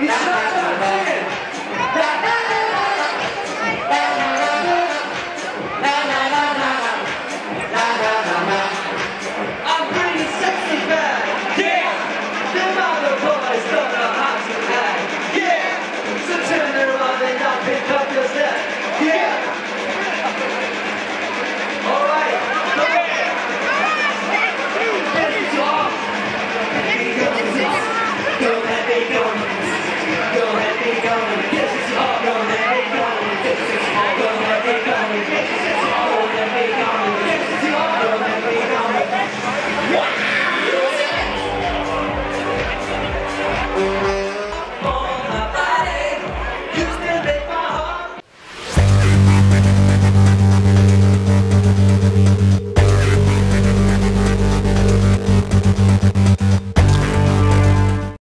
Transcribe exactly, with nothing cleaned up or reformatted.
Go ahead, be going. Go ahead, be going.